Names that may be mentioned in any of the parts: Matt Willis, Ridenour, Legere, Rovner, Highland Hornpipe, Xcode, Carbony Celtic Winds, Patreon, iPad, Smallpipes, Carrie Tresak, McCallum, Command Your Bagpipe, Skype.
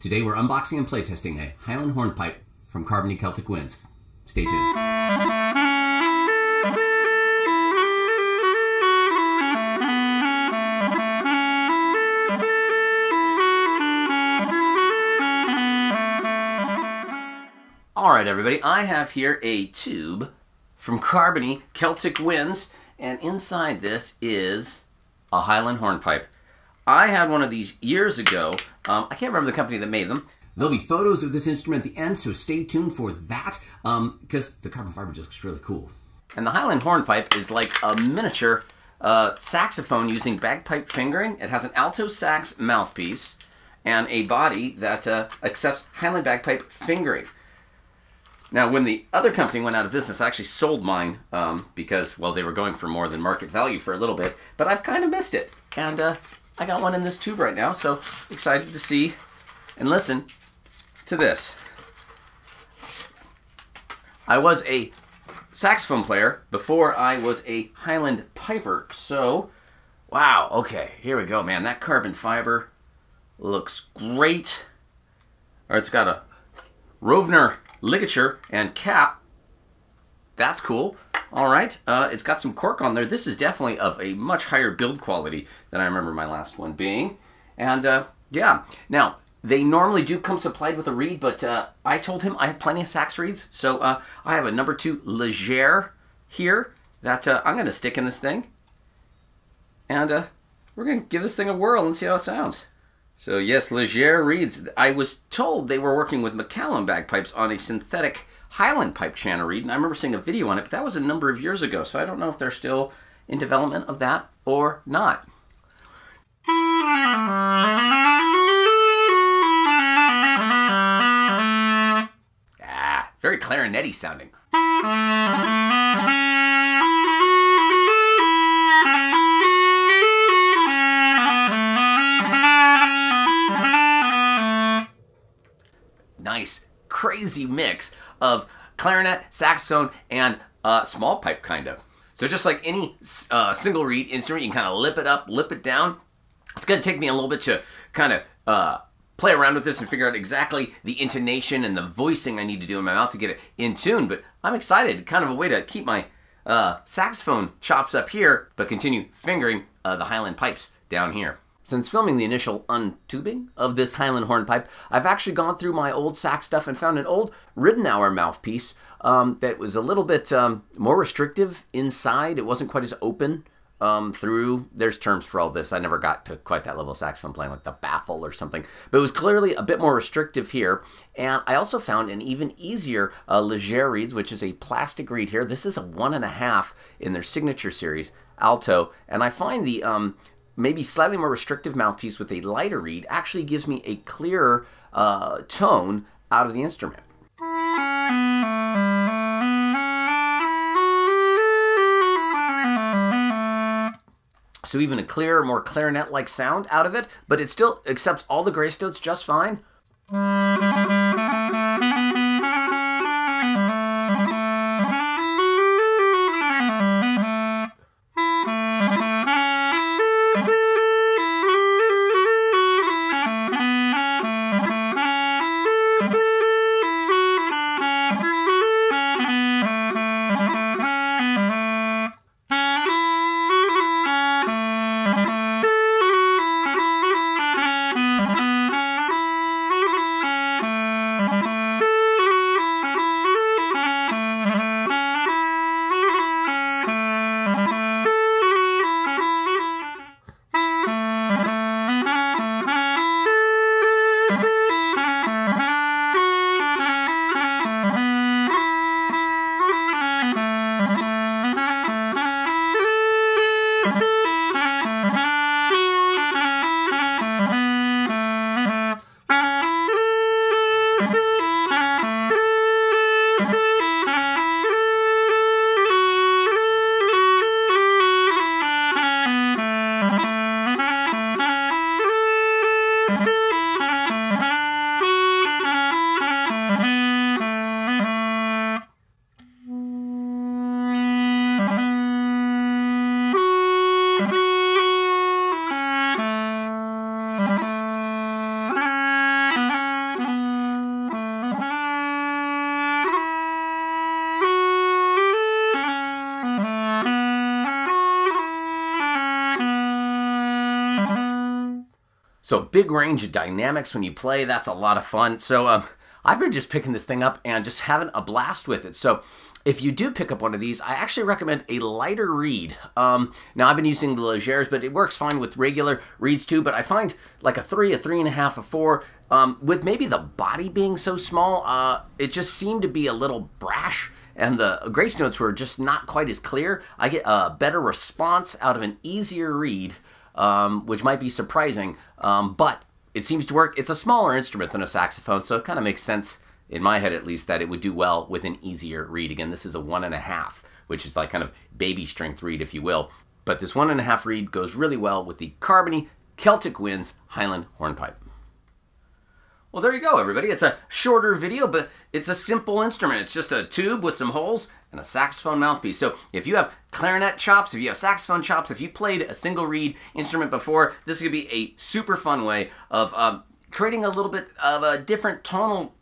Today we're unboxing and playtesting a Highland Hornpipe from Carbony Celtic Winds. Stay tuned. Alright everybody, I have here a tube from Carbony Celtic Winds, and inside this is a Highland Hornpipe. I had one of these years ago. I can't remember the company that made them. There'll be photos of this instrument at the end, so stay tuned for that, because the carbon fiber just looks really cool. And the Highland Hornpipe is like a miniature saxophone using bagpipe fingering. It has an alto sax mouthpiece and a body that accepts Highland bagpipe fingering. Now, when the other company went out of business, I actually sold mine because, well, they were going for more than market value for a little bit, but I've kind of missed it. And I got one in this tube right now, so excited to see and listen to this. I was a saxophone player before I was a Highland piper, so, wow, okay, here we go, man. That carbon fiber looks great. Or it's got a Rovner ligature and cap. That's cool. All right, it's got some cork on there. This is definitely of a much higher build quality than I remember my last one being. And yeah, now they normally do come supplied with a reed, but I told him I have plenty of sax reeds, so I have a #2 Legere here that I'm gonna stick in this thing, and we're gonna give this thing a whirl and see how it sounds. So yes, Legere reeds. I was told they were working with McCallum bagpipes on a synthetic Highland pipe channel reed, and I remember seeing a video on it, but that was a number of years ago, so I don't know if they're still in development of that or not. Ah, very clarinet-y sounding. Nice, crazy mix of clarinet, saxophone, and small pipe, kind of. So just like any single reed instrument, you can kind of lip it up, lip it down. It's going to take me a little bit to kind of play around with this and figure out exactly the intonation and the voicing I need to do in my mouth to get it in tune, but I'm excited. Kind of a way to keep my saxophone chops up here, but continue fingering the Highland pipes down here. Since filming the initial untubing of this Highland Hornpipe, I've actually gone through my old sax stuff and found an old Ridenour mouthpiece that was a little bit more restrictive inside. It wasn't quite as open through. There's terms for all this. I never got to quite that level of saxophone playing, like the baffle or something. But it was clearly a bit more restrictive here. And I also found an even easier Legere reeds, which is a plastic reed here. This is a 1.5 in their signature series, alto. And I find the maybe slightly more restrictive mouthpiece with a lighter reed actually gives me a clearer tone out of the instrument. So even a clearer, more clarinet-like sound out of it, but it still accepts all the grace notes just fine. So big range of dynamics when you play, that's a lot of fun. So I've been just picking this thing up and just having a blast with it. So if you do pick up one of these, I actually recommend a lighter reed. Now, I've been using the Legere's, but it works fine with regular reeds too. But I find like a 3.5, a 4, with maybe the body being so small, it just seemed to be a little brash. And the grace notes were just not quite as clear. I get a better response out of an easier reed, which might be surprising, but it seems to work. It's a smaller instrument than a saxophone, so it kind of makes sense, in my head at least, that it would do well with an easier reed. Again, this is a 1.5, which is like kind of baby strength reed, if you will. But this 1.5 reed goes really well with the Carbony Celtic Winds Highland Hornpipe. Well, there you go, everybody. It's a shorter video, but it's a simple instrument. It's just a tube with some holes and a saxophone mouthpiece. So if you have clarinet chops, if you have saxophone chops, if you played a single reed instrument before, this could be a super fun way of creating a little bit of a different tonal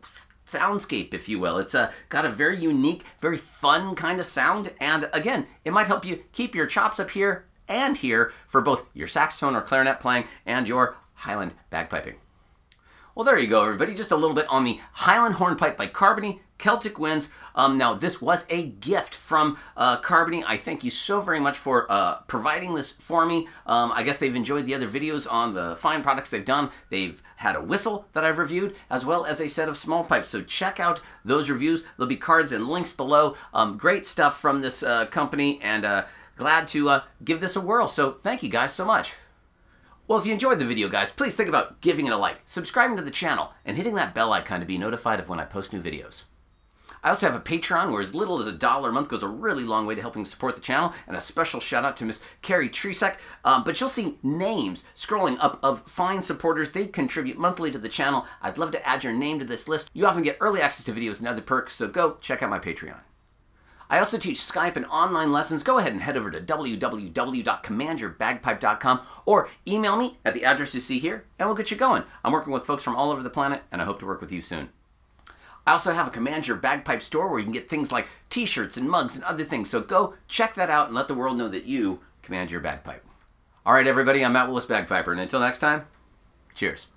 soundscape, if you will. It's got a very unique, very fun kind of sound. And again, it might help you keep your chops up here and here for both your saxophone or clarinet playing and your Highland bagpiping. Well, there you go, everybody. Just a little bit on the Highland Hornpipe by Carbony Celtic Winds. Now, this was a gift from Carbony. I thank you so very much for providing this for me. I guess they've enjoyed the other videos on the fine products they've done. They've had a whistle that I've reviewed, as well as a set of small pipes. So check out those reviews. There'll be cards and links below. Great stuff from this company, and glad to give this a whirl. So thank you guys so much. Well, if you enjoyed the video, guys, please think about giving it a like, subscribing to the channel, and hitting that bell icon to be notified of when I post new videos. I also have a Patreon where as little as $1 a month goes a really long way to helping support the channel, and a special shout out to Miss Carrie Tresak. But you'll see names scrolling up of fine supporters. They contribute monthly to the channel. I'd love to add your name to this list. You often get early access to videos and other perks, so go check out my Patreon. I also teach Skype and online lessons. Go ahead and head over to www.commandyourbagpipe.com or email me at the address you see here, and we'll get you going. I'm working with folks from all over the planet, and I hope to work with you soon. I also have a Command Your Bagpipe store where you can get things like t-shirts and mugs and other things, so go check that out and let the world know that you command your bagpipe. All right, everybody, I'm Matt Willis, Bagpiper, and until next time, cheers.